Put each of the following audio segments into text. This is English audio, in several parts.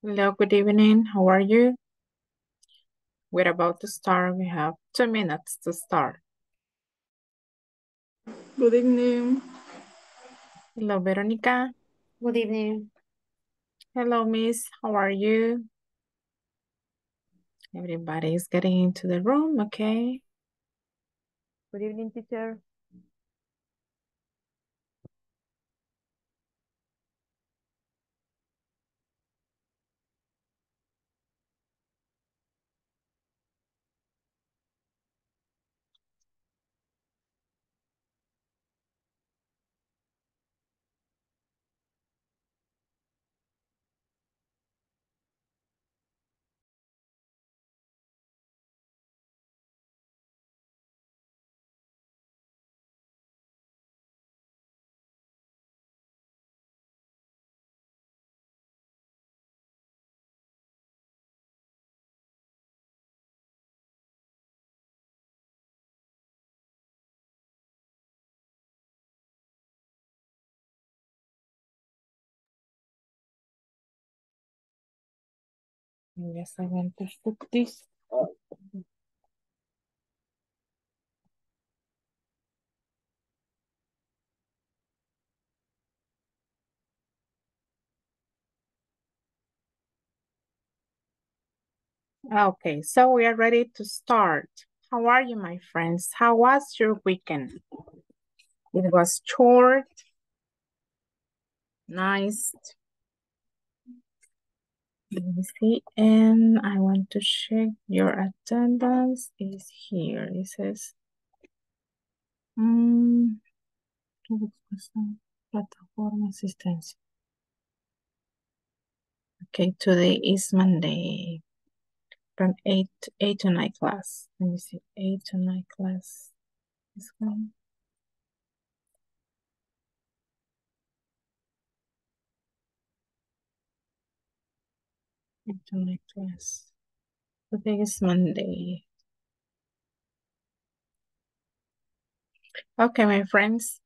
Hello, good evening. How are you? We're about to start. We have 2 minutes to start. Good evening. Hello, Veronica. Good evening. Hello, Miss. How are you? Everybody is getting into the room, okay? Good evening, teacher. Yes, I want to put this. Okay, so we are ready to start. How are you, my friends? How was your weekend? It was short, nice. Let me see, and I want to check your attendance is here. It says, plataforma asistencia. Okay, today is Monday from 8 to 9 class. Let me see, 8 to 9 class. This one. Class. Today is Monday. Okay, my friends.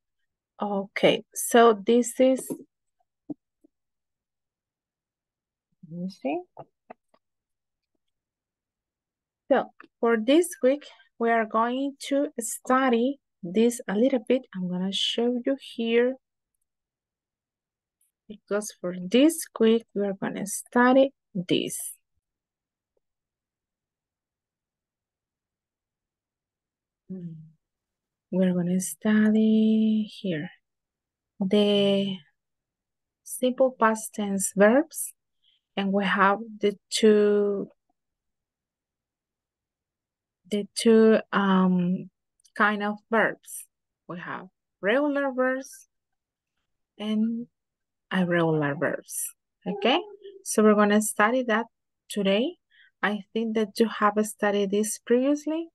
Okay, so this is. Let me see. So for this week, we are going to study this a little bit. I'm gonna show you here. Because for this week, we are gonna study this. We're going to study here the simple past tense verbs, and we have the two kind of verbs. We have regular verbs and irregular verbs. Okay? So we're going to study that today. I think that you have studied this previously.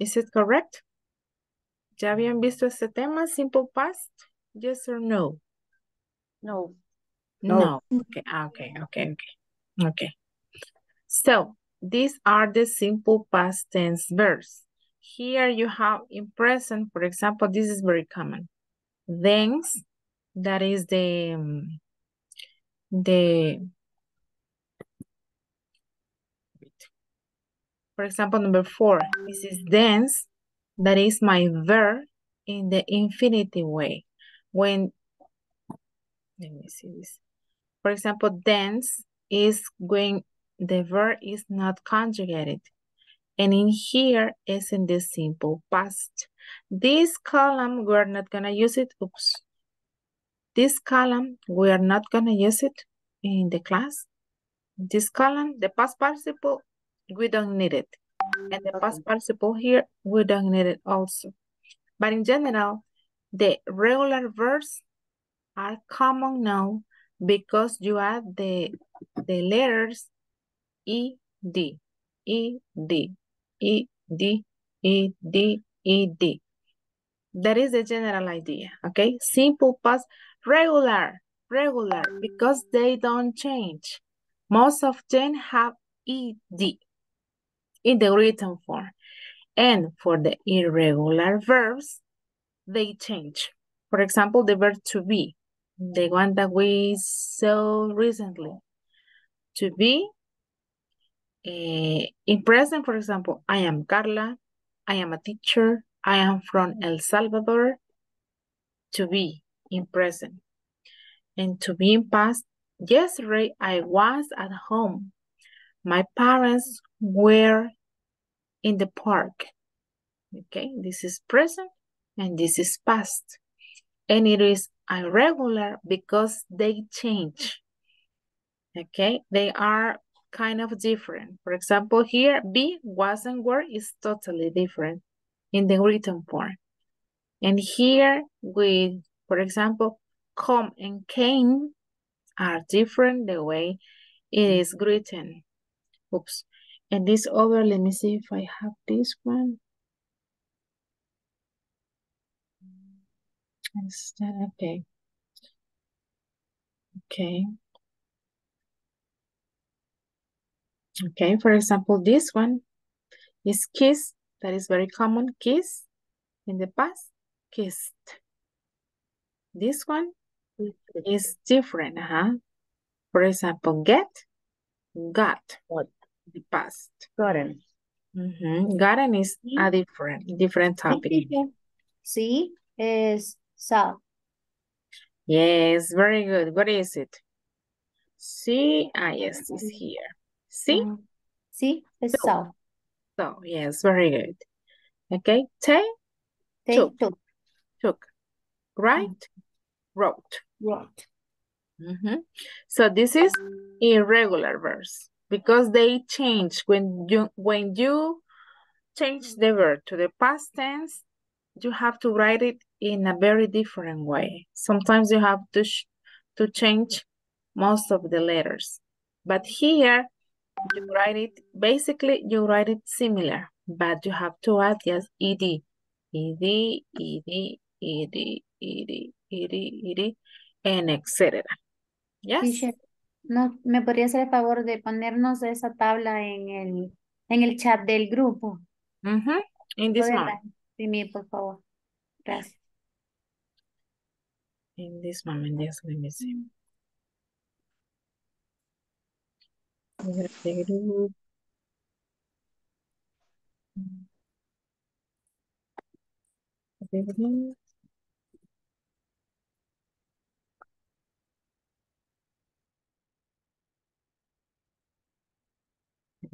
Is it correct? ¿Ya habían visto ese tema, simple past? Yes or no? No. No. No. Okay. So these are the simple past tense verbs. Here you have in present, for example, this is very common. Thanks, that is for example, number 4, this is dance, that is my verb in the infinitive way. When, let me see this. For example, dance is when the verb is not conjugated. And in here is in the simple past. This column, we're not gonna use it. Oops. This column, we are not going to use it in the class. This column, the past participle, we don't need it. And the past participle here, we don't need it also. But in general, the regular verbs are common now because you add the letters E-D, E-D, E-D, E-D, E-D. That is the general idea, okay? Simple past, regular, because they don't change. Most of them have ed in the written form. And for the irregular verbs, they change. For example, the verb to be, the one that we saw recently. to be in present. For example, I am Carla. I am a teacher. I am from El Salvador. To be in present. And to be in past, yesterday I was at home. My parents were in the park. Okay, this is present and this is past. And it is irregular because they change. Okay, they are kind of different. For example, here, be, was, and were is totally different in the written form. And here with, for example, come and came are different the way it is written. Oops. And this other, let me see if I have this one. Is that okay? Okay. Okay, for example, this one is kiss. That is very common. Kiss in the past, kissed. This one is different. For example, get, got. What? The past. Gotten. Gotten is a different topic. See, is saw. Yes, very good. What is it? See, yes, is here. See? See, it's saw. So, yes, very good. Okay, took. Right, wrote. So this is irregular verbs because they change. When you change the verb to the past tense, you have to write it in a very different way. Sometimes you have to change most of the letters, but here you write it basically. You write it similar, but you have to add just ed. Ed, and etc. Yes. No, me podría hacer el favor de ponernos esa tabla en el chat del grupo. In this moment. Dime, por favor. Gracias. In this moment, yes, let me see. The group.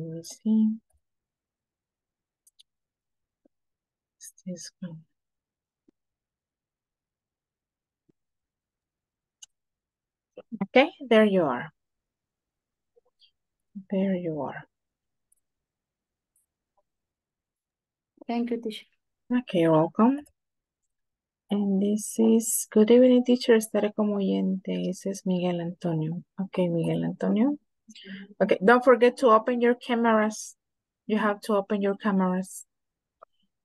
Let's see. It's this one. Okay, there you are. There you are. Thank you, teacher. Okay, you're welcome. And this is, good evening, teacher. Estaré como oyente. This is Miguel Antonio. Okay, Miguel Antonio. Okay, don't forget to open your cameras. You have to open your cameras.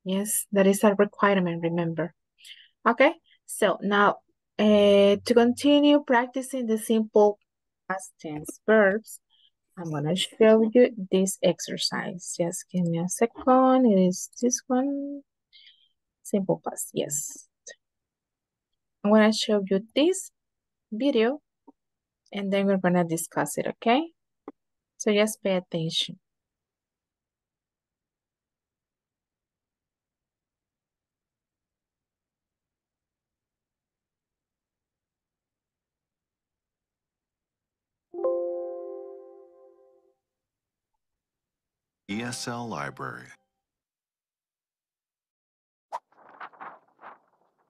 Yes, that is a requirement, remember. Okay, so now to continue practicing the simple past tense verbs, I'm going to show you this exercise. Just give me a second. It is this one. Simple past, yes. I'm going to show you this video and then we're going to discuss it, okay? So just pay attention. ESL Library.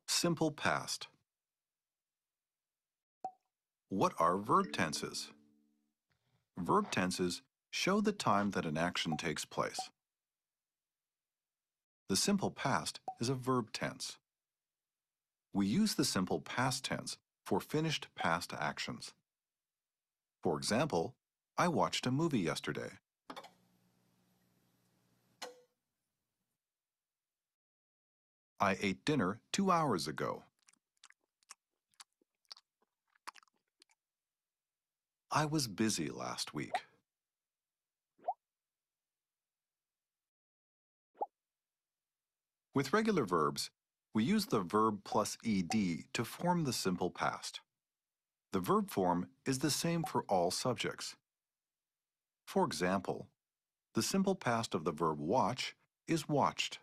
Simple past. What are verb tenses? Verb tenses show the time that an action takes place. The simple past is a verb tense. We use the simple past tense for finished past actions. For example, I watched a movie yesterday. I ate dinner 2 hours ago. I was busy last week. With regular verbs, we use the verb plus ed to form the simple past. The verb form is the same for all subjects. For example, the simple past of the verb watch is watched.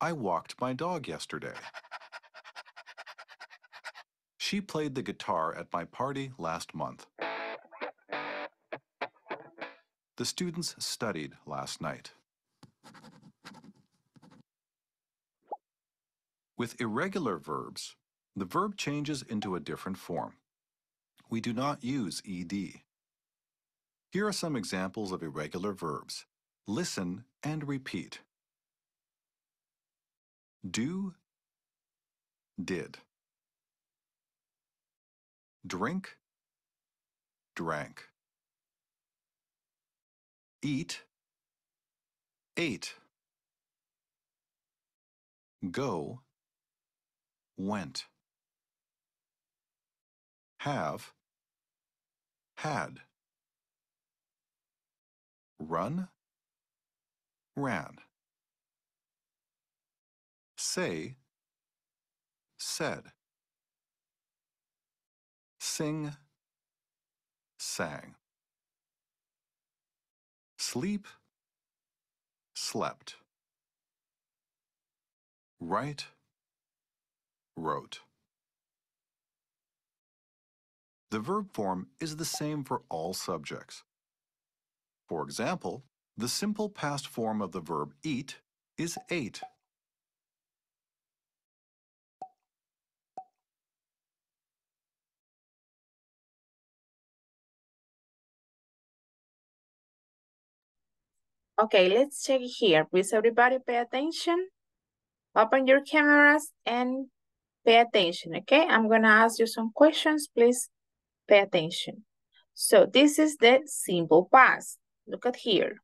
I walked my dog yesterday. She played the guitar at my party last month. The students studied last night. With irregular verbs, the verb changes into a different form. We do not use ED. Here are some examples of irregular verbs. Listen and repeat. Do, did. Drink, drank. Eat, ate. Go, went. Have, had. Run, ran. Say, said. Sing, sang. Sleep, slept. Write, wrote. The verb form is the same for all subjects. For example, the simple past form of the verb eat is ate. Okay, let's check here. Please everybody pay attention. Open your cameras and pay attention, okay? I'm gonna ask you some questions, please pay attention. So this is the simple past. Look at here.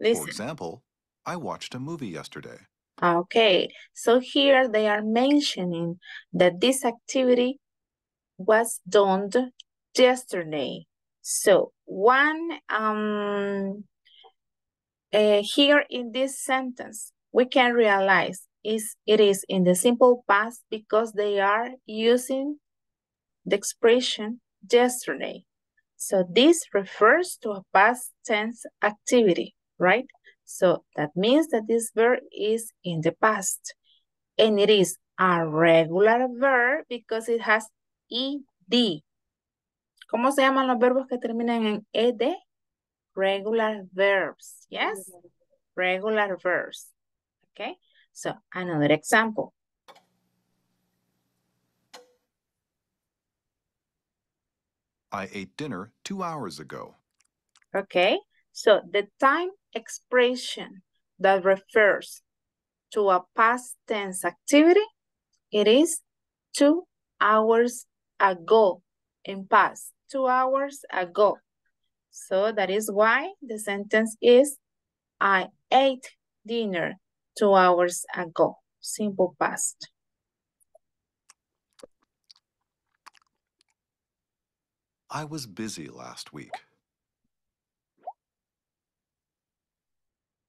Listen. For example, I watched a movie yesterday. Okay, so here they are mentioning that this activity was done yesterday. So one, here in this sentence, we can realize it is in the simple past because they are using the expression yesterday. So this refers to a past tense activity, right? So that means that this verb is in the past. And it is a regular verb because it has ED. ¿Cómo se llaman los verbos que terminan en ED? Regular verbs, yes? Regular verbs, okay? So, another example. I ate dinner 2 hours ago. Okay, so the time expression that refers to a past tense activity, it is 2 hours ago in past, 2 hours ago. So that is why the sentence is, I ate dinner 2 hours ago. Simple past. I was busy last week.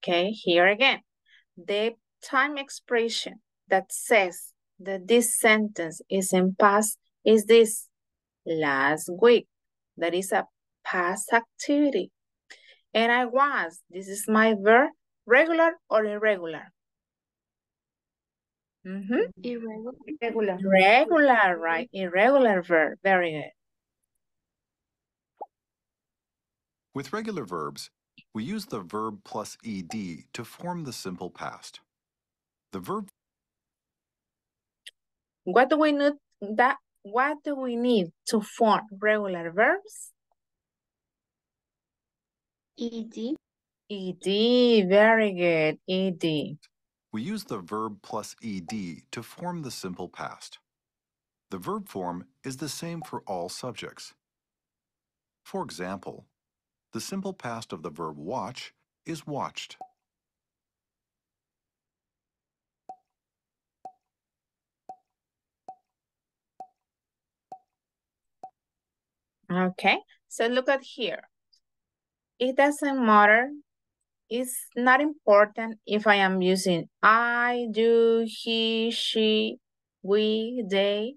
Okay, here again. The time expression that says that this sentence is in past is this, last week. That is a past activity. And I was, this is my verb, regular or irregular? Mm-hmm. Irregular. Regular, right? Irregular verb. Very good. With regular verbs, we use the verb plus ed to form the simple past. The verb. What do we need to form regular verbs? ED. ED, very good, ED. We use the verb plus ED to form the simple past. The verb form is the same for all subjects. For example, the simple past of the verb watch is watched. Okay, so look at here. It doesn't matter It's not important if I am using I, do, he, she, we, they,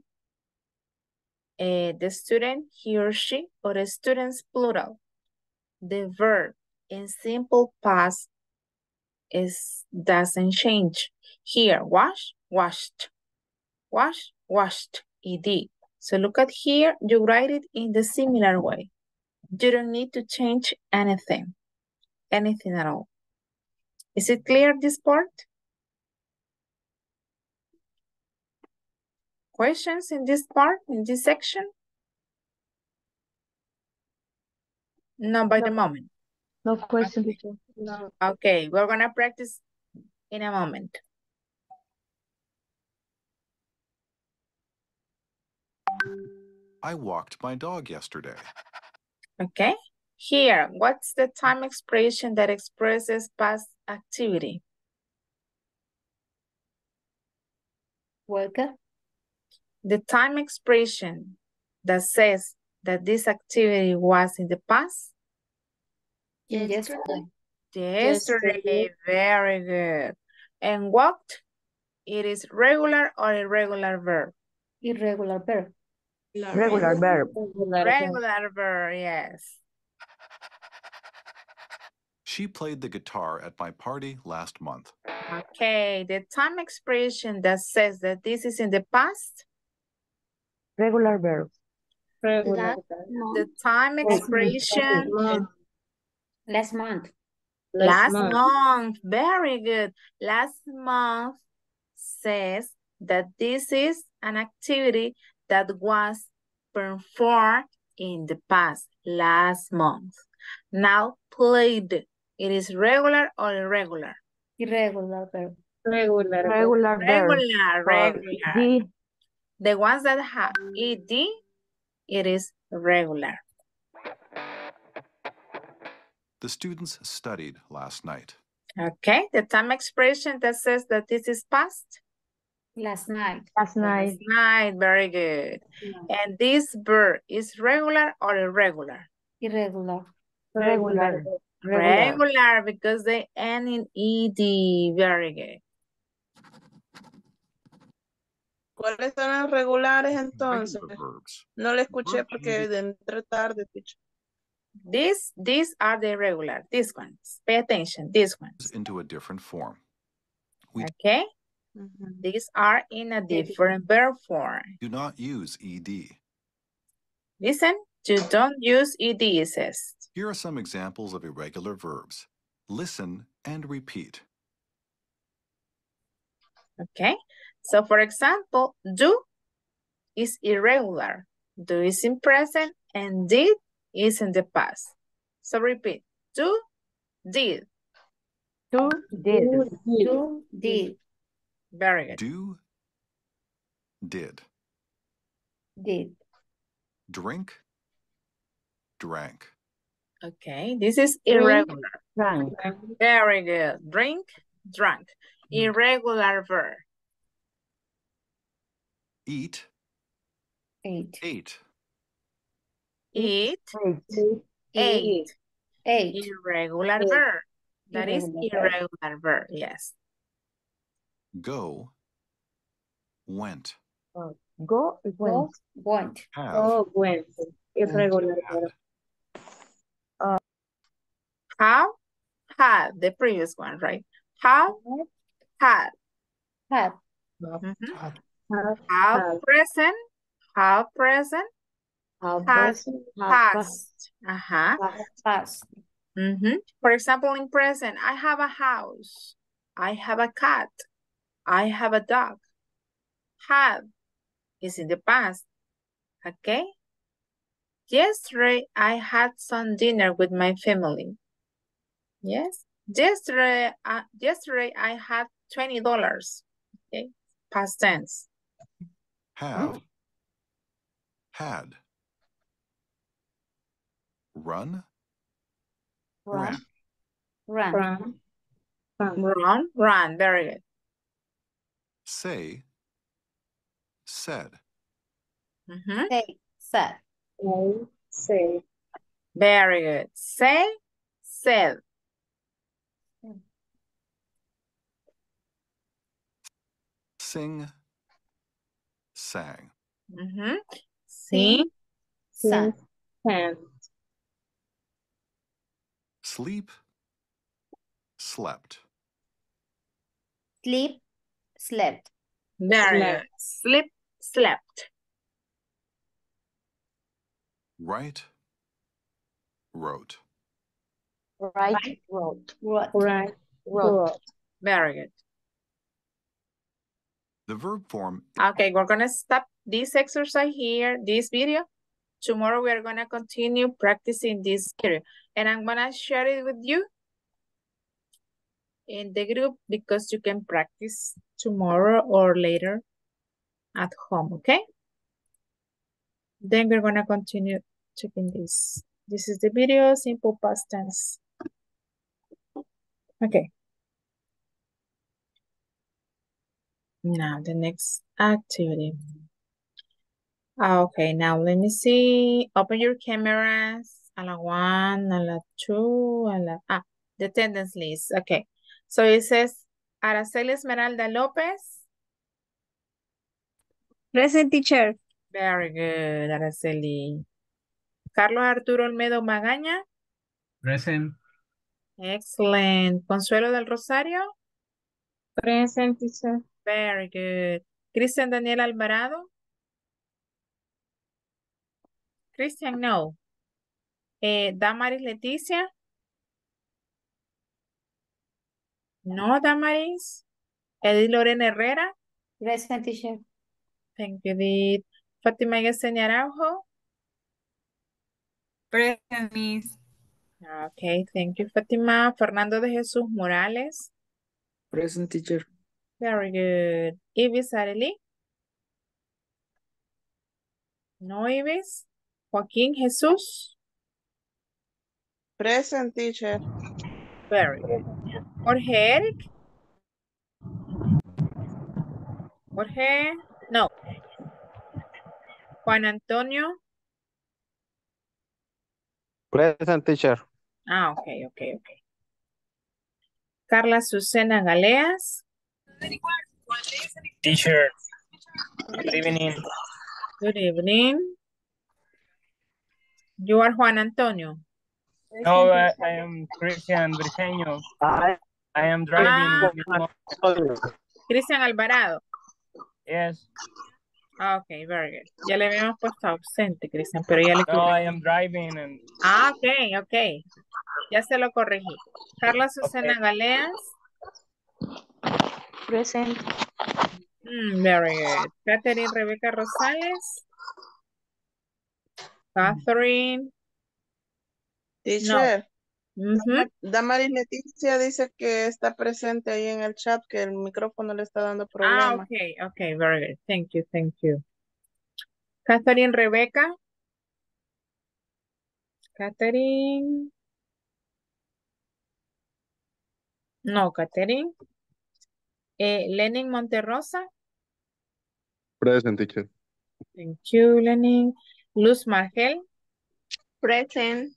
the student, he or she, or the students, plural. The verb in simple past doesn't change. Here, wash, washed. Wash, washed, ed. So look at here, you write it in the similar way. You don't need to change anything at all. Is it clear, this part? Questions in this part, in this section? No, by the moment. No questions. No. Okay, we're gonna practice in a moment. I walked my dog yesterday. Okay, here, what's the time expression that expresses past activity? Walked. The time expression that says that this activity was in the past? Yesterday. Yesterday, very good. And walked, it is regular or irregular verb? Irregular verb. Regular verb, yes. She played the guitar at my party last month. Okay, the time expression that says that this is in the past? Regular verb. The time expression? Last month. Last month, very good. Last month says that this is an activity that was performed in the past, last month. Now, played. It is regular or irregular? Irregular verb. Regular. The ones that have ed, it is regular. The students studied last night. Okay, the time expression that says that this is past? Last night, very good. Yeah. And this verb is regular or irregular? Irregular, because they end in ed, very good. ¿Cuáles son las regulares entonces? No le escuché porque entré tarde, teacher. These are the regular, these ones. Pay attention, these ones. Into a different form. Okay. These are in a different verb form. Do not use ed. Listen, you don't use ed, it says. Here are some examples of irregular verbs. Listen and repeat. Okay, so for example, do is irregular. Do is in present and did is in the past. So repeat, do, did. Do, did. Do, did. Very good. Do, did. Did. Drink, drank. Okay, this is irregular. Drink, drank. Very good. Drink, drank. Irregular verb. Eat. Ate. Ate. Eat. Ate. Ate. Irregular verb. That is irregular verb, yes. Go, went. Go, went. Went. Go, went. Irregular verb. How? Had, the previous one, right? How? Had. Had. How present? How present? Past. Past. For example, in present, I have a house. I have a cat. I have a dog. Had is in the past. Okay. Yesterday, I had some dinner with my family. Yes. Yesterday I had $20. Okay. Past tense. Have. Had. Run. Run. Run. Run. Run. Run. Very good. Say, said. Say, said. Say. Very good. Say, said. Sing, sang. Mm-hmm. Sing, sang. Sleep, slept. Sleep, slept. There, slept. Sleep, slept. Write, wrote. Right, wrote. Right, wrote. Very good. The verb form. Okay, we're going to stop this exercise here, this video. Tomorrow we are going to continue practicing this video. And I'm going to share it with you in the group because you can practice tomorrow or later at home, okay? Then we're going to continue checking this. This is the video, simple past tense. Okay. Now the next activity. Okay, now let me see. Open your cameras. A la one, a la two, a la... Ah, the attendance list. Okay. So it says, Araceli Esmeralda López. Present, teacher. Very good, Araceli. Carlos Arturo Olmedo Magaña. Present. Excellent. Consuelo del Rosario. Present, teacher. Very good. Cristian Daniel Alvarado. Cristian, no. Damaris Leticia. No, Damaris. Edith Lorena Herrera. Present, teacher. Thank you, Edith. Fatima Igueseñarajo. Present, Miss. Okay, thank you, Fatima. Fernando de Jesus Morales. Present, teacher. Very good. Ibis Arely. No, Ibis. Joaquin Jesus. Present, teacher. Very good. Jorge Eric. Jorge. No. Juan Antonio. Present, teacher. Ah, okay, okay, okay. Carla Susana Galeas. Teacher. Good evening. Good evening. You are Juan Antonio. No, I am Cristian Briceño. I am driving. Cristian Alvarado. Yes. Okay, very good. Ya le habíamos puesto ausente, Cristian, pero ya le corregí. No, I am driving. And... Ah, okay, okay. Ya se lo corregí. Carla Susana okay. Galeas. Present. Very good. Catherine Rebeca Rosales. Catherine. Teacher. No. Damaris Leticia dice que está presente ahí en el chat, que el micrófono le está dando problemas. Ah, okay, okay, very good. Thank you, thank you. Catherine Rebeca. Catherine. No, Catherine. Lenin Monterrosa. Present, teacher. Thank you, Lenin. Luz Margel. Present.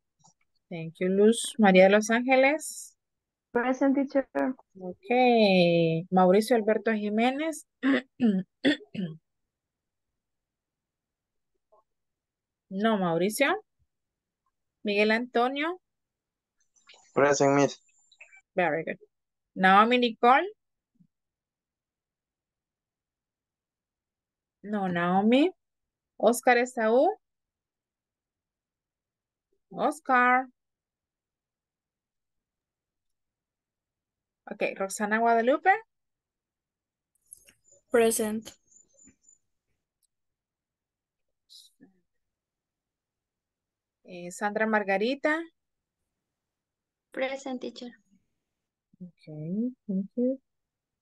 Thank you, Luz. María de Los Ángeles. Present, teacher. Okay. Mauricio Alberto Jiménez. No, Mauricio. Miguel Antonio. Present, miss. Very good. Naomi Nicole. No, Naomi. Oscar Esaú. Oscar. Okay, Roxana Guadalupe. Present. Sandra Margarita. Present, teacher. Okay, thank you.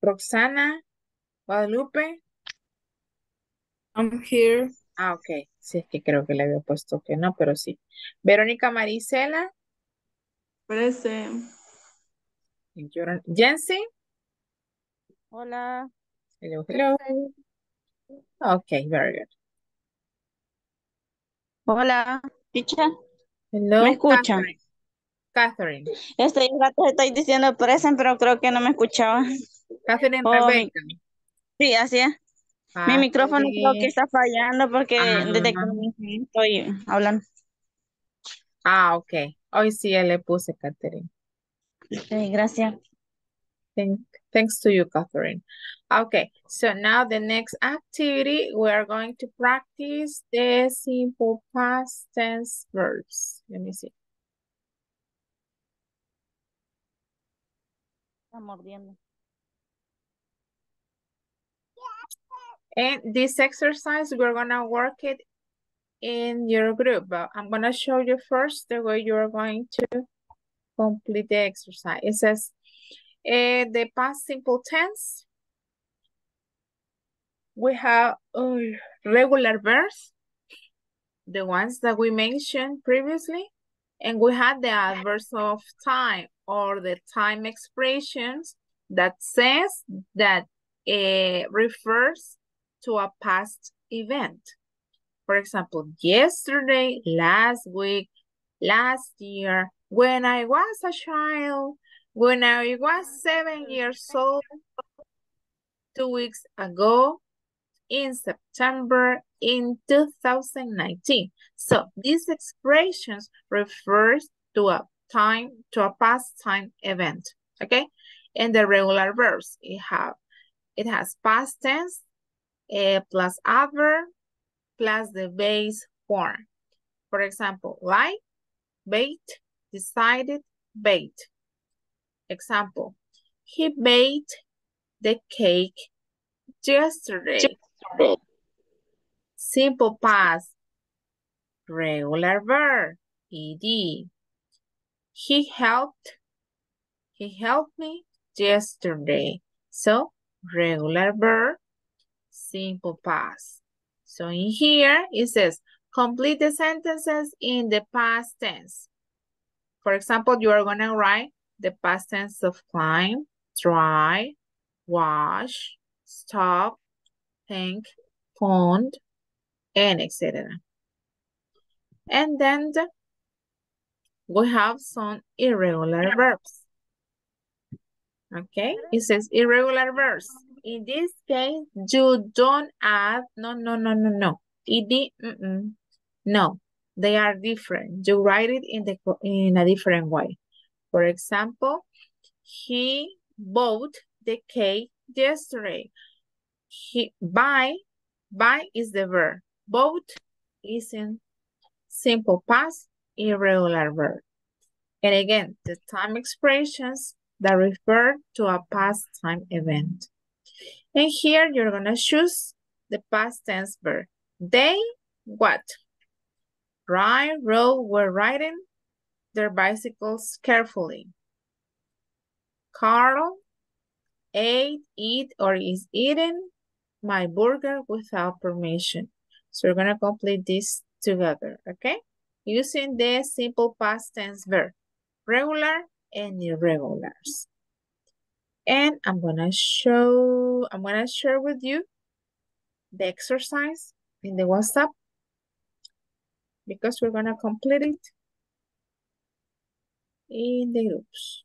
Roxana Guadalupe. I'm here. Ah, ok. Sí, es que creo que le había puesto que no, pero sí. Verónica Marisela. Present. Jensi. Hola. Hello, hello. Ok, very good. Hola, teacher. Hello. ¿Me escuchan? Catherine. Estoy diciendo present, pero creo que no me escuchaba. Catherine Rebeca. Sí, así es. Ah, mi micrófono creo que está fallando porque desde que estoy hablando. Ah, ok. Hoy sí ya le puse, Catherine. Sí, gracias. Thanks to you, Catherine. Okay, so now the next activity, we are going to practice the simple past tense verbs. Let me see. And this exercise, we're going to work it in your group. But I'm going to show you first the way you're going to complete the exercise. It says, the past simple tense, we have regular verbs, the ones that we mentioned previously, and we had the adverbs of time or the time expressions that says that refers to a past event. For example, yesterday, last week, last year, when I was a child, when I was 7 years old, 2 weeks ago, in September, in 2019. So these expressions refers to a time, to a past time event, okay? And the regular verbs, it has past tense, plus adverb, plus the base form. For example, like, bait, decided, bait. Example, he baked the cake yesterday. Simple past, regular verb, ed. He helped me yesterday. So, regular verb, simple past. So, in here, it says, complete the sentences in the past tense. For example, you are going to write the past tense of climb, try, wash, stop, think, pond, and etc. And then we have some irregular verbs. Okay, it says irregular verbs. In this case, you don't add no. No, they are different. You write it in a different way. For example, he bought the cake yesterday. Buy is the verb. Bought is in simple past, irregular verb. And again, the time expressions that refer to a past time event. And here you're gonna choose the past tense verb. They what? Ride, roll, were riding their bicycles carefully. Carl ate, eat, or is eating my burger without permission. So we're going to complete this together, okay? Using the simple past tense verb, regular and irregulars. And I'm going to share with you the exercise in the WhatsApp because we're going to complete it in the groups.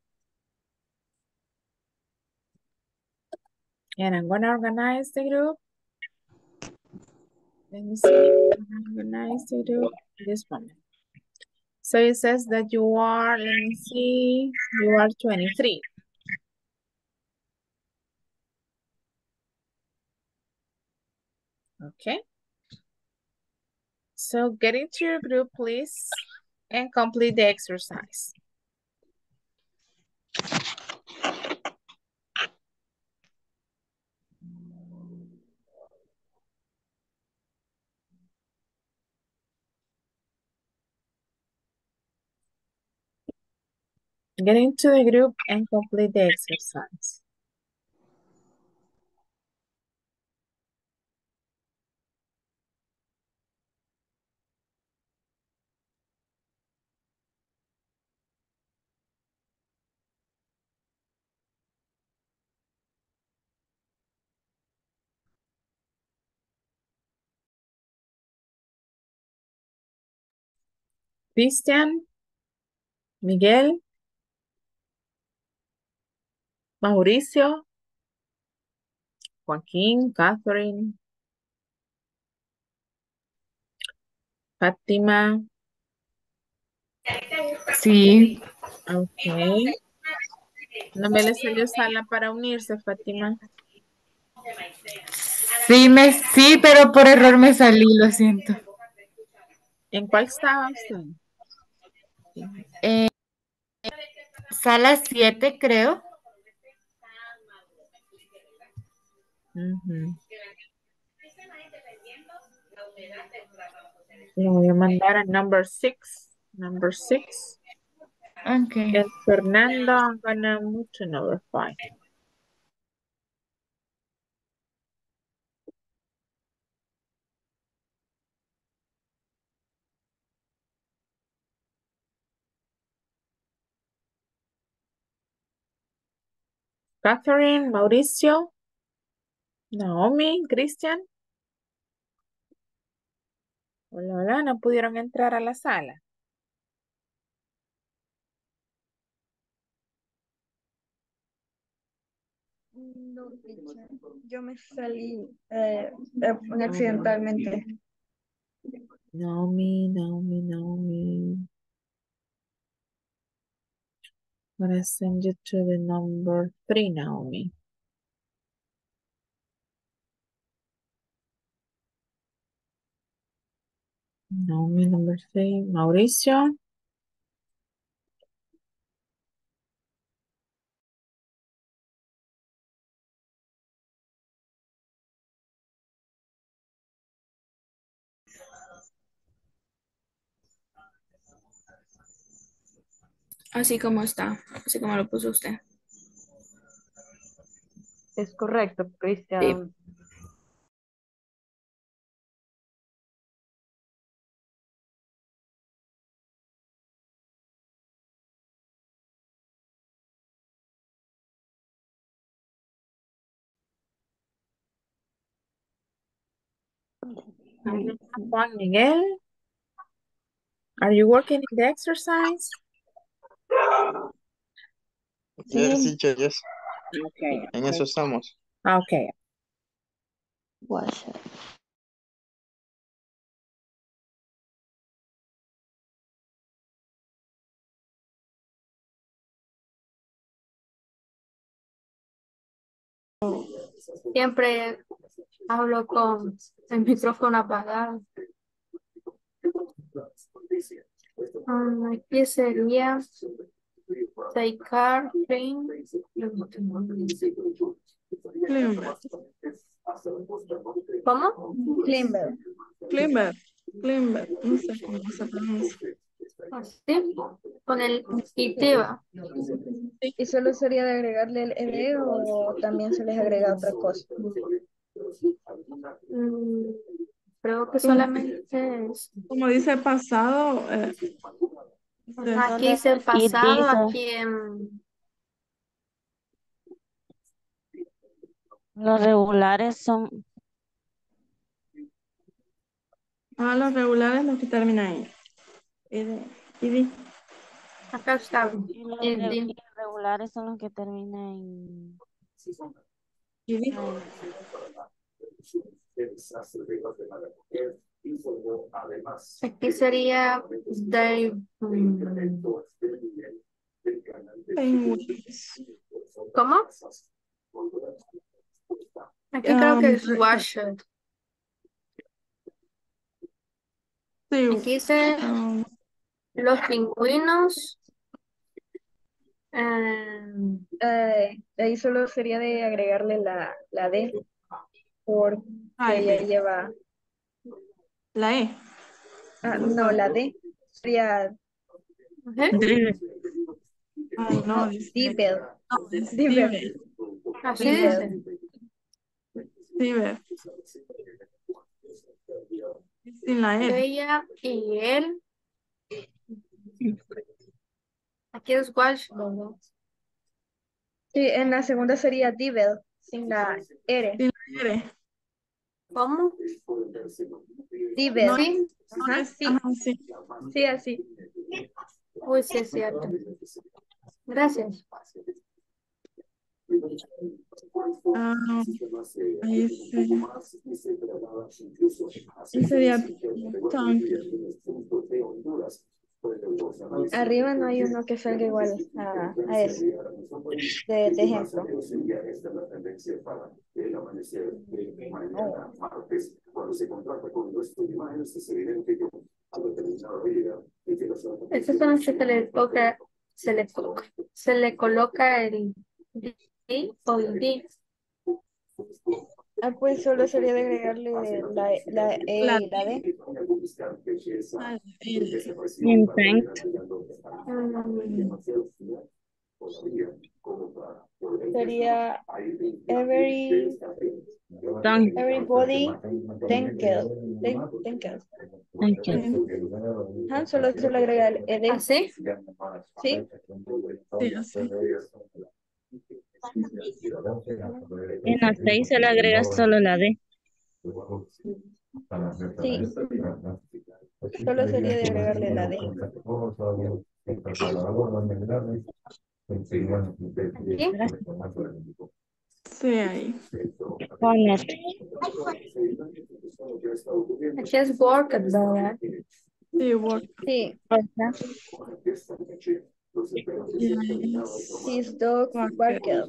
And I'm going to organize the group. Let me see. I'm going to organize the group in this one. So it says that you are, let me see, you are 23. Okay. So get into your group, please, and complete the exercise. Get into the group and complete the exercise. Cristian, Miguel, Mauricio, Joaquín, Catherine, Fátima. Sí. Okay. No me le salió sala para unirse, Fátima. Sí, sí, pero por error me salí, lo siento. ¿En cuál estaba usted? Sala 7, creo. Le voy a mandar a number 6. Number 6. Okay. And Fernando, I'm gonna move to number 5. Catherine, Mauricio, Naomi, Cristian. Hola, hola, no pudieron entrar a la sala. No, yo me salí accidentalmente. Naomi. I'm going to send you to the number 3, Naomi. Naomi, number 3. Mauricio. Así como está, así como lo puso usted. Es correcto, Cristian. Sí. Juan Miguel, are you working in the exercise? Sí. Yes. Okay. En eso estamos. Okay. Siempre hablo con el micrófono apagado. Aquí sería Taikar Pain. ¿Cómo? Climber. Climber. No sé cómo se pronuncia. Así, con el ITEVA. ¿Y solo sería de agregarle el ED o también se les agrega otra cosa? Creo que solamente es... Como dice pasado... aquí dice pasado, aquí en... Los regulares son... Ah, los regulares los que terminan ahí. Acá está. Y los regulares son los que terminan en... ID. Aquí sería de ¿cómo? Aquí creo que es washer. Aquí dice los pingüinos. Ahí solo sería de agregarle la D. Porque ella lleva la E. Ah, no, la D sería Dibel. Así es. Dibel. Sin la E. Ella y él. Aquí es Walsh, ¿no? Sí, en la segunda sería Dibel, sin la R. Sin la R. ¿Cómo? Dibel. No, ¿sí? Ajá, sí. Sí, así. Uy, sí, es cierto. Gracias. Sería arriba no hay uno que salga igual a ese de ejemplo. Eso es donde se le coloca el D o el D. Ah, pues solo sería de agregarle la E y la D. Sería everybody thank you. Ah, solo agregar el ED. ¿Ah, sí? Sí. En la 6 se le agrega solo la D. Sí. Solo sería de agregarle la D. Sí, ahí. Just work at that. Sí. His dog Barkel.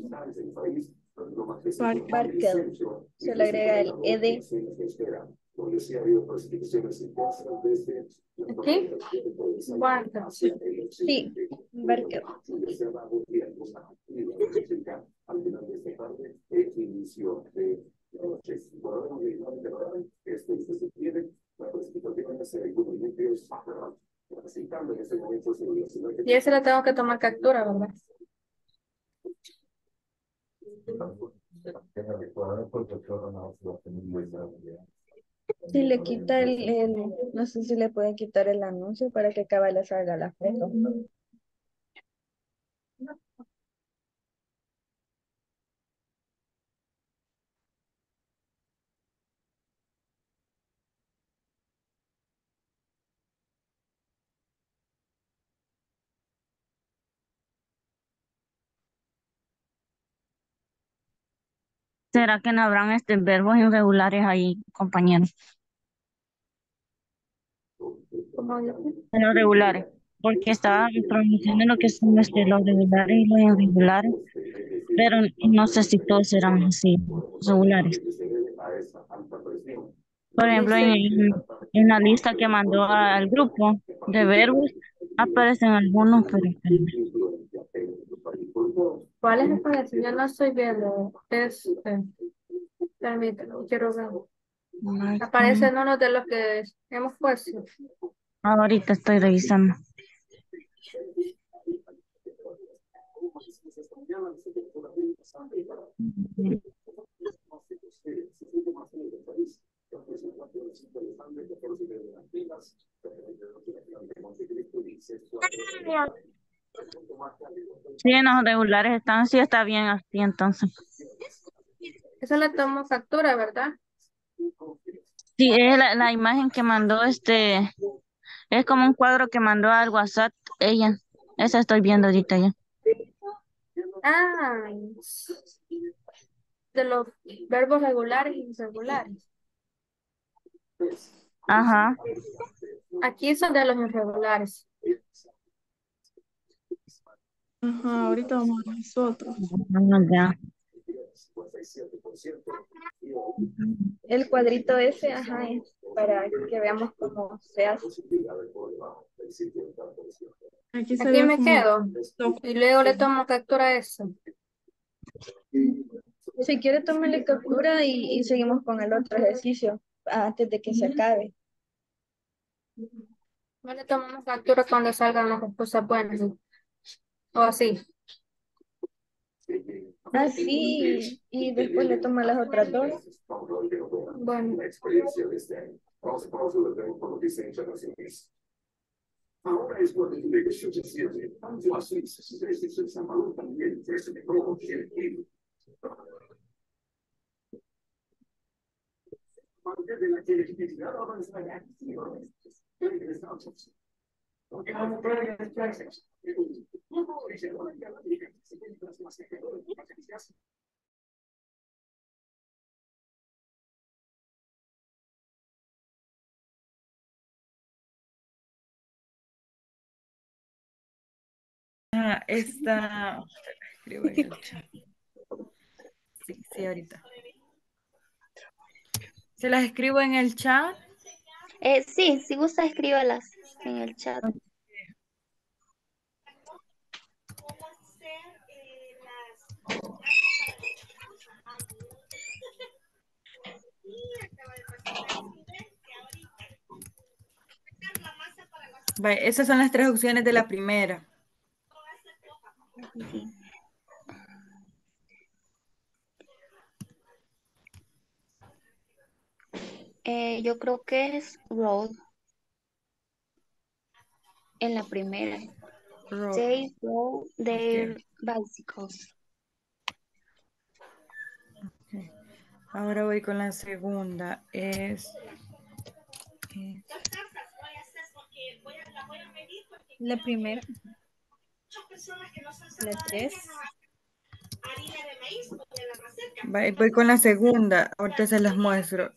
Se le agrega el ED. Okay. Barkel. Sí, Barkel. Y ese la tengo que tomar captura, ¿verdad? Si le quita el no sé si le pueden quitar el anuncio para que acabe la salga la foto. ¿Será que no habrán verbos irregulares ahí, compañeros? Los regulares, porque estaban pronunciando lo que son los regulares y los irregulares, pero no sé si todos serán así, regulares. Por ejemplo, en la lista que mandó al grupo de verbos, aparecen algunos, pero... ¿Cuáles aparecen? Yo no estoy viendo. Permítanme, quiero ver. Aparecen uno de los que hemos puesto. Ahorita estoy revisando. Sí, en los regulares están, sí está bien así entonces. Eso le tomo factura, ¿verdad? Sí, es la imagen que mandó es como un cuadro que mandó al WhatsApp ella. Esa estoy viendo ahorita ya. Ah, de los verbos regulares y irregulares. Ajá. Aquí son de los irregulares. Ajá, ahorita vamos a nosotros. Ya. El cuadrito ese, ajá, es para que veamos cómo se hace. Aquí me quedo. Y luego le tomo captura a eso. Si quiere, tómale captura y seguimos con el otro ejercicio antes de que se acabe. Vale, tomamos captura cuando salgan las cosas buenas. ¿O así? Así, y después le toma las otras dos. Bueno. Ahora es cuando la dirección se cierre. Tanto así, desde San Pablo también, desde el robo y el crimen. Parte de la credibilidad avanza en acciones. Esta... Escribo en el chat. Sí, sí, ahorita. ¿Se las escribo en el chat? Sí, si gusta, escríbalas en el chat. Vale, esas son las tres opciones de la primera. Yo creo que es road. En la primera. Road. They rode their bicycles. Okay. Ahora voy con la segunda. Es... La primera. La tres. Voy con la segunda. Ahorita se las muestro.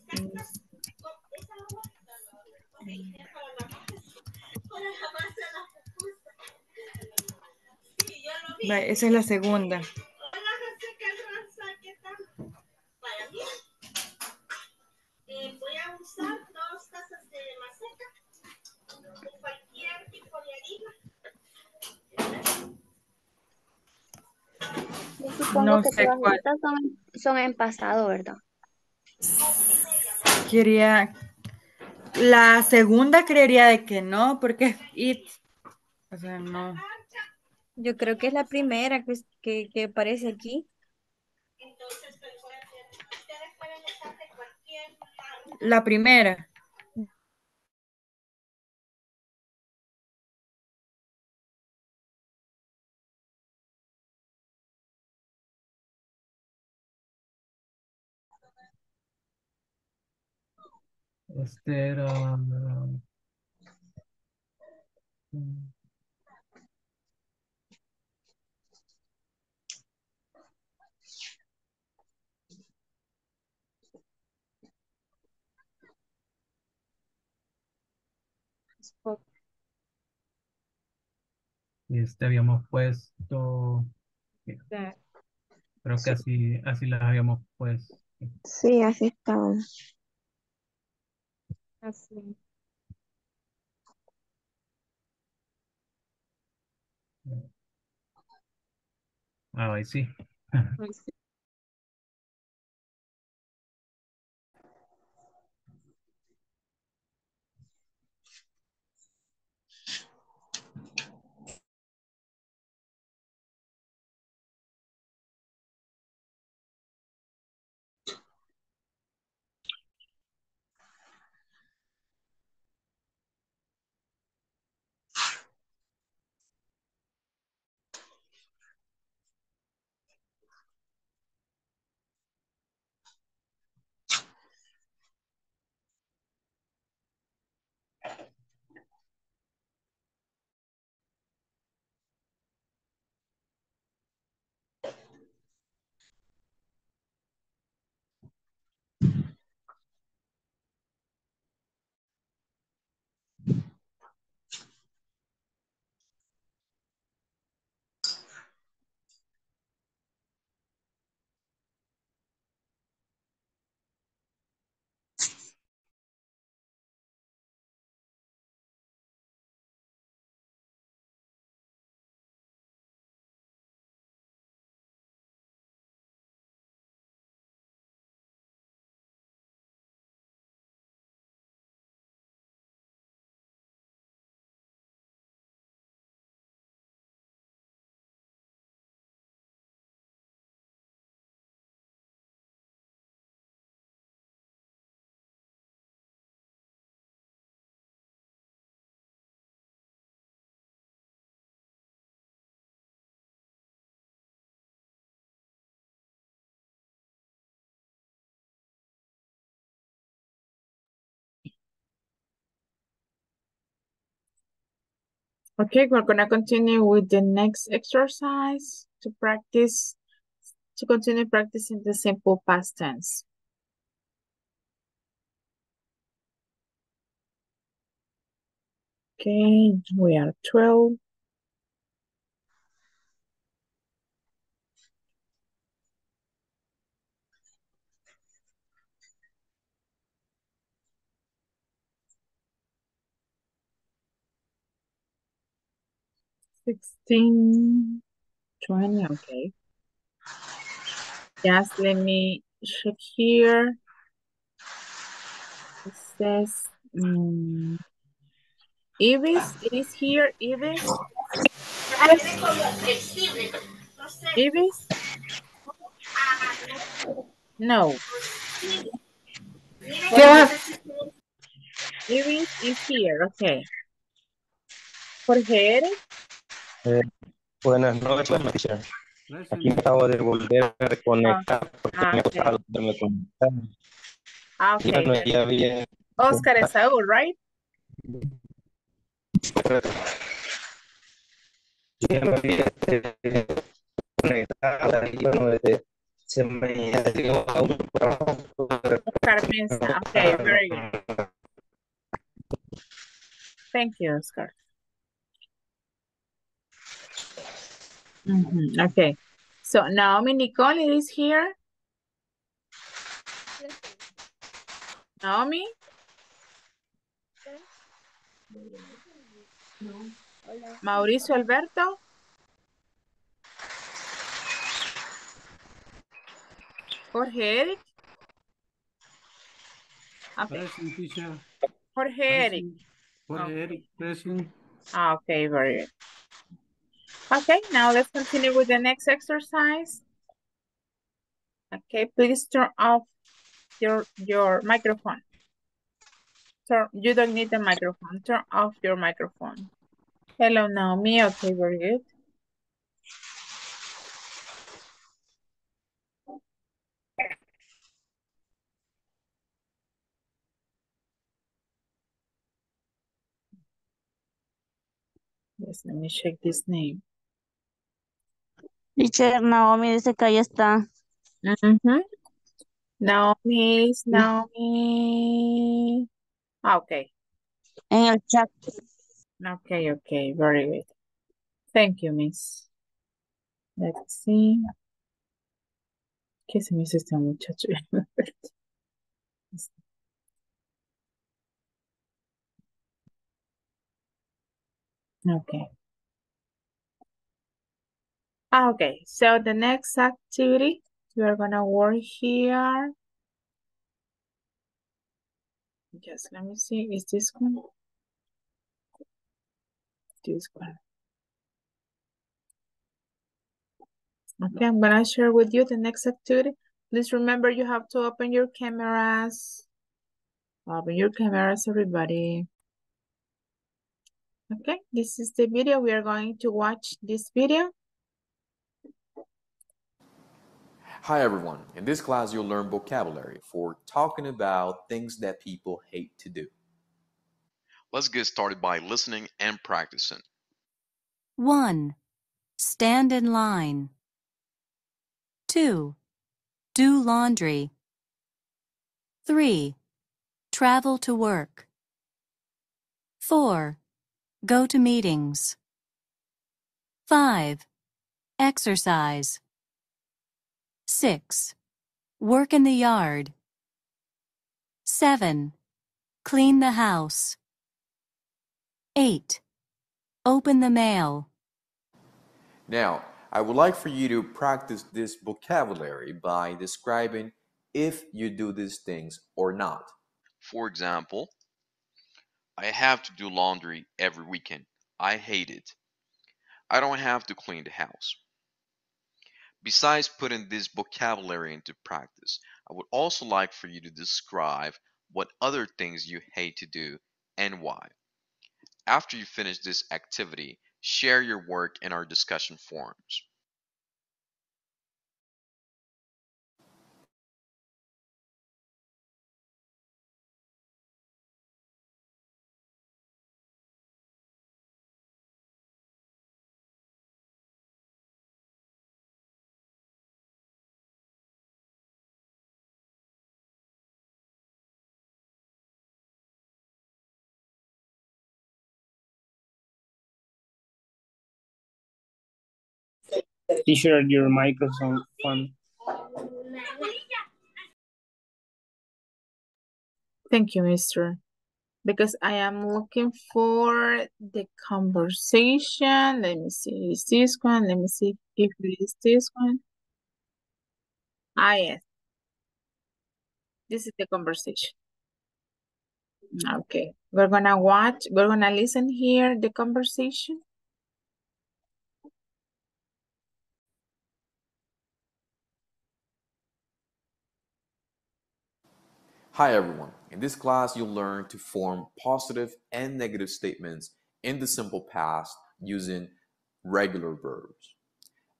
Esa es la segunda. Voy a usar 2 tazas de maseca de cualquier tipo de harina. Yo supongo que todas estas son en pasado, ¿verdad? Quería... La segunda creería de que no, porque es it. O sea, no. Yo creo que es la primera que aparece aquí. Entonces, pero ustedes pueden usar de cualquier parte. La primera. Habíamos puesto, creo que así las habíamos puesto. Sí, así estaban. Así. Ah, ahí sí. Okay, we're going to continue with the next exercise to continue practicing the simple past tense. Okay, we are 12. 16, 20, okay. Just let me check here. It says, Ibis, it is here, Ibis. Ibis? No. Yeah. Ibis is here, okay. Jorge Eric. Buenas noches, Marisa. Aquí me acabo de volver a reconectar porque me costaba volverme conectar. Ah, okay. Ya había... Oscar Esaú, right? Ya me había conectado desde... Se me dio a un trabajo. Oscar Mensa, okay, very good. Thank you, Oscar. Mm-hmm. Okay, so Naomi Nicole is here. Yes. Naomi? Yes. No. Hola. Mauricio Alberto? Jorge Eric? Okay. Present, Jorge Eric. Jorge Eric, present. Okay, very good. Okay, now let's continue with the next exercise. Okay, please turn off your microphone. Turn, you don't need the microphone. Turn off your microphone. Hello, Naomi. Okay, very good. Yes, let me check this name. Teacher, Naomi dice que ahí está. Mm-hmm. Naomi. Ah, okay. En el chat. Okay, very good. Thank you, Miss. Let's see. ¿Qué se me hizo este muchacho? Okay. Okay, so the next activity, we are gonna work here. Just let me see, is this one? This one. Okay, I'm gonna share with you the next activity. Please remember you have to open your cameras. Open your cameras, everybody. Okay, this is the video. We are going to watch this video. Hi, everyone. In this class, you'll learn vocabulary for talking about things that people hate to do. Let's get started by listening and practicing. 1. Stand in line. 2. Do laundry. 3. Travel to work. 4. Go to meetings. 5. Exercise. 6. Work in the yard. 7. Clean the house. 8. Open the mail. Now, I would like for you to practice this vocabulary by describing if you do these things or not. For example, I have to do laundry every weekend. I hate it. I don't have to clean the house. Besides putting this vocabulary into practice, I would also like for you to describe what other things you hate to do and why. After you finish this activity, share your work in our discussion forums. Teacher, your microphone. Thank you, Mr. because I am looking for the conversation. Let me see, is this one? Let me see if it is this one. Ah, yes. This is the conversation. Okay, we're gonna listen here the conversation. Hi everyone, in this class you'll learn to form positive and negative statements in the simple past using regular verbs.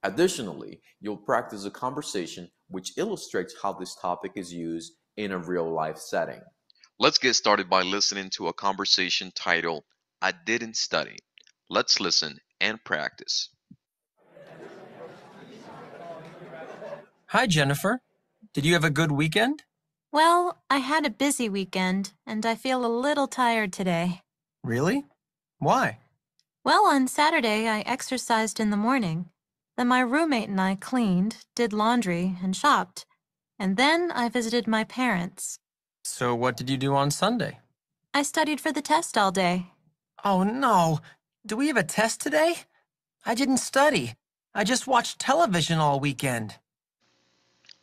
Additionally, you'll practice a conversation which illustrates how this topic is used in a real life setting. Let's get started by listening to a conversation titled, I Didn't Study. Let's listen and practice. Hi Jennifer, did you have a good weekend? Well, I had a busy weekend, and I feel a little tired today. Really? Why? Well, on Saturday, I exercised in the morning. Then my roommate and I cleaned, did laundry, and shopped. And then I visited my parents. So what did you do on Sunday? I studied for the test all day. Oh, no. Do we have a test today? I didn't study. I just watched television all weekend.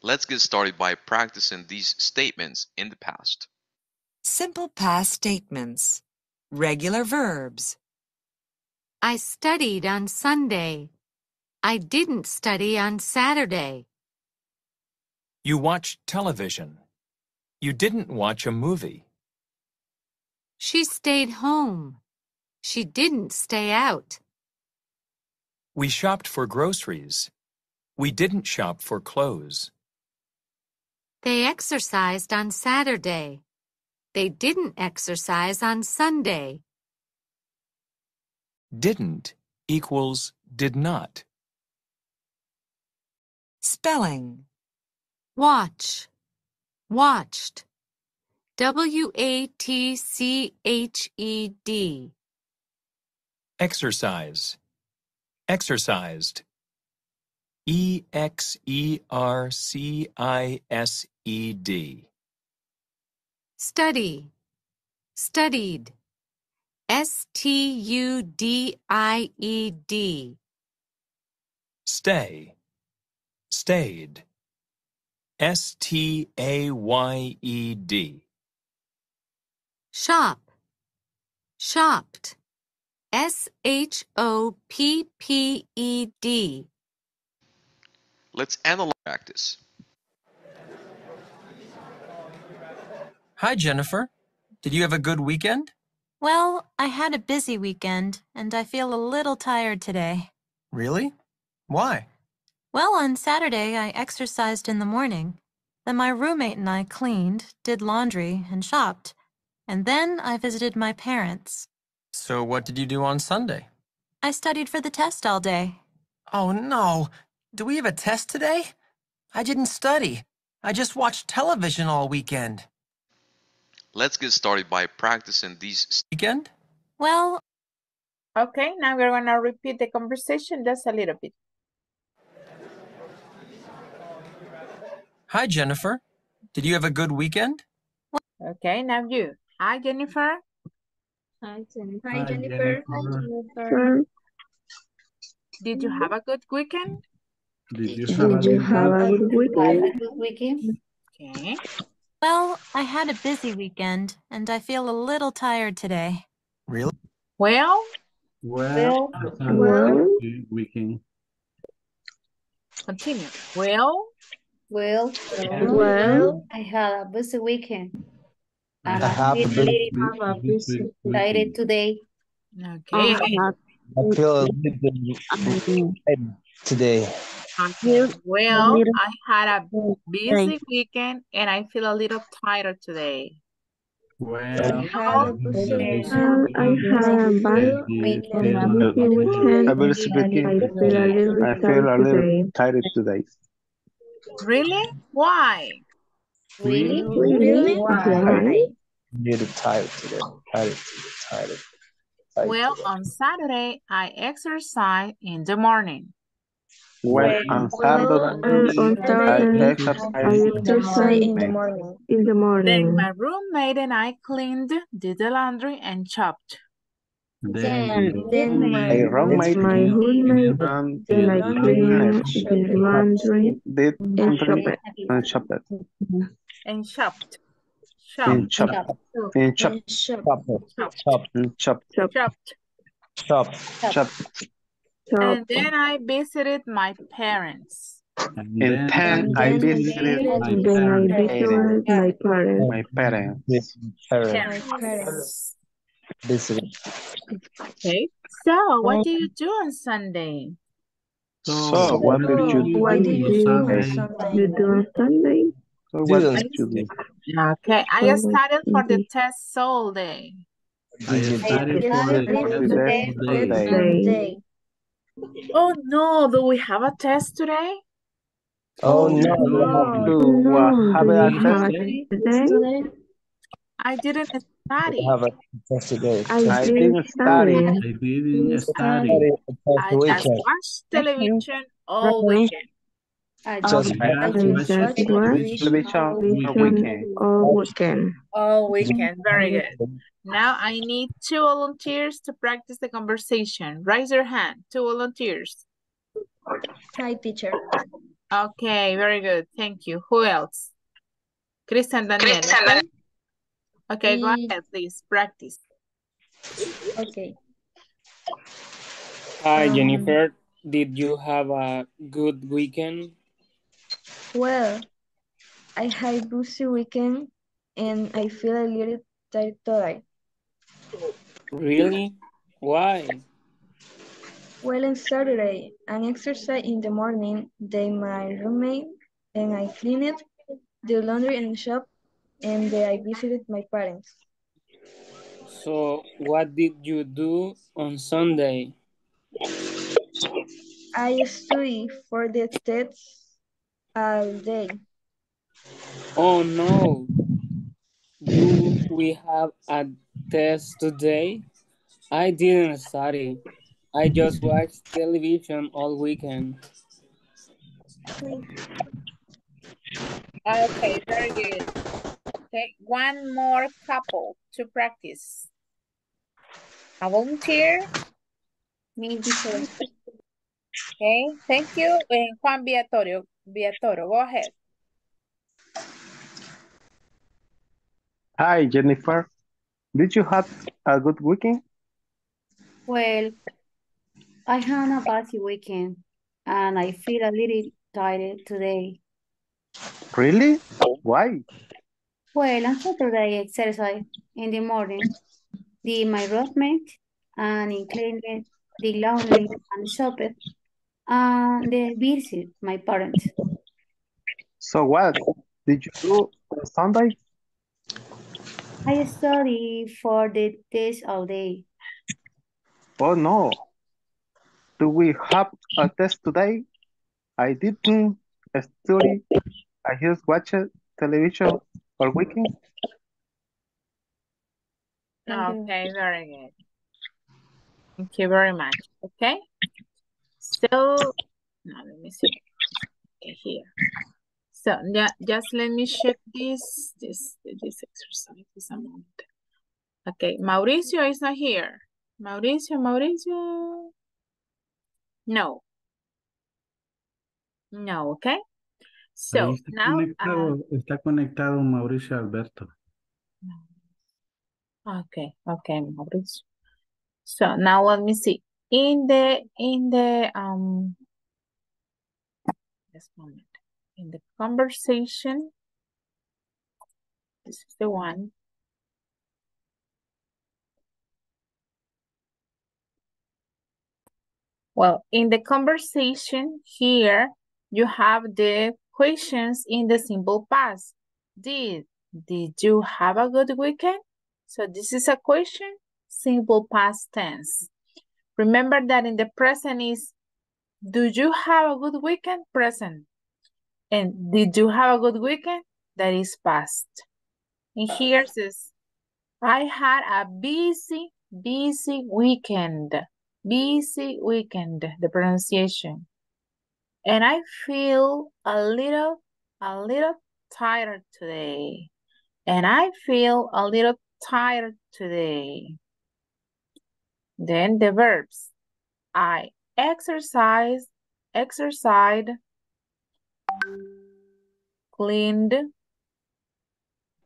Let's get started by practicing these statements in the past. Simple past statements. Regular verbs. I studied on Sunday. I didn't study on Saturday. You watched television. You didn't watch a movie. She stayed home. She didn't stay out. We shopped for groceries. We didn't shop for clothes. They exercised on Saturday. They didn't exercise on Sunday. Didn't equals did not. Spelling. Watch. Watched. W-A-T-C-H-E-D. Exercise. Exercised. E-X-E-R-C-I-S-E-D. Study. Studied. S-T-U-D-I-E-D. Stay. Stayed. S-T-A-Y-E-D. Shop. Shopped. S-H-O-P-P-E-D. Let's analyze practice. Hi, Jennifer. Did you have a good weekend? Well, I had a busy weekend, and I feel a little tired today. Really? Why? Well, on Saturday, I exercised in the morning. Then my roommate and I cleaned, did laundry, and shopped. And then I visited my parents. So what did you do on Sunday? I studied for the test all day. Oh, no. Do we have a test today? I didn't study. I just watched television all weekend. Let's get started by practicing these weekend. Well, okay, now we're going to repeat the conversation just a little bit. Hi, Jennifer. Did you have a good weekend? Okay, now you. Hi, Jennifer. Hi, Jennifer. Hi, Jennifer. Hi, Jennifer. Did you have a good weekend? Did you have a good weekend? Okay. Well, I had a busy weekend, and I feel a little tired today. Really? Well. Weekend. Continue. Well. I had a busy weekend. I have a busy weekend. Today. Okay. I feel a little today. Well, I had a busy weekend and I feel a little tired today. Well, I feel a little tired today. Really? Why? Really? Why? Tired today. Well, on Saturday, I exercised in the morning. I exercise in the morning. Then my roommate and I cleaned, did the laundry, and chopped. And then I visited my parents. Okay. So, what do you do on Sunday? Okay, I studied for the test all day. Oh no, do we have a test today? Oh no, do we have a test today? I didn't study. I didn't study. I just watched television all weekend. All weekend. Very good. Now I need two volunteers to practice the conversation. Raise your hand. Two volunteers. Hi, teacher. Okay, very good. Thank you. Who else? Cristian Daniel. Okay, go ahead, please. Practice. Okay. Hi, Jennifer. Did you have a good weekend? Well, I had a busy weekend and I feel a little tired today. Really? Why? Well, on Saturday, I exercised in the morning, then my roommate and I cleaned the laundry and shop, and then I visited my parents. So, what did you do on Sunday? I studied for the test all day. Oh no. Do we have a test today? I didn't study. I just watched television all weekend. Okay, very good. Okay, one more couple to practice. A volunteer. Okay, thank you. And Juan Villatoro, go ahead. Hi, Jennifer. Did you have a good weekend? Well, I had a busy weekend and I feel a little tired today. Really? Why? Well, on Saturday I exercised in the morning, did my roommate, and I cleaned the laundry and shopped, and they visit my parents. So what did you do on Sunday? I studied for the test all day. Oh no. Do we have a test today? I didn't study. I just watched television all weekend. Okay, very good. Thank you very much. Okay. So, now let me see. Okay, here. So, yeah, just let me check this exercise is a moment. Okay, Mauricio is not here. Mauricio. No, okay. So, está now... está conectado Mauricio Alberto. Okay, Mauricio. So now let me see. In the conversation, this is the one. Well, in the conversation here, you have the questions in the simple past. Did you have a good weekend? So this is a question. Simple past tense. Remember that in the present is, do you have a good weekend? Present. And did you have a good weekend? That is past. And here it says, I had a busy weekend. The pronunciation. And I feel a little tired today. And I feel a little tired today. Then the verbs. I exercised, cleaned,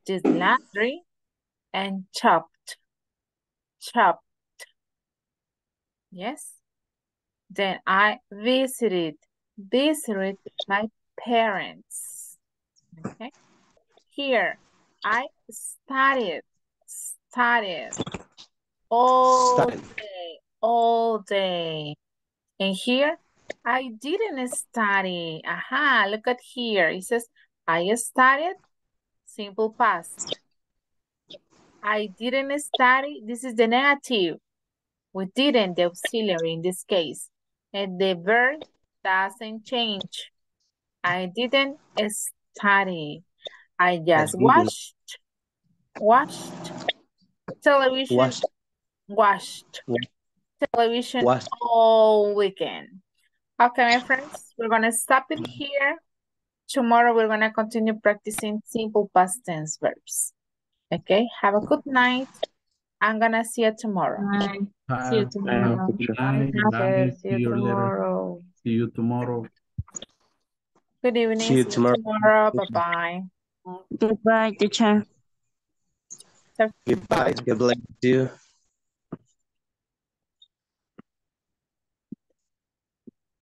did laundry, and chopped. Yes. Then I visited my parents. Okay. Here, I studied all day. And here, I didn't study. Aha, look at here. It says, I studied, simple past. I didn't study. This is the negative. We didn't, the auxiliary in this case. And the verb doesn't change. I didn't study. I just watched television all weekend. Okay, my friends, we're going to stop it here. Tomorrow, we're going to continue practicing simple past tense verbs. Okay, have a good night. I'm going to see you tomorrow. Bye. See you tomorrow. Bye. See you tomorrow. See you tomorrow. Good evening. See you tomorrow. Bye-bye. Goodbye, teacher. Goodbye. Good luck to you.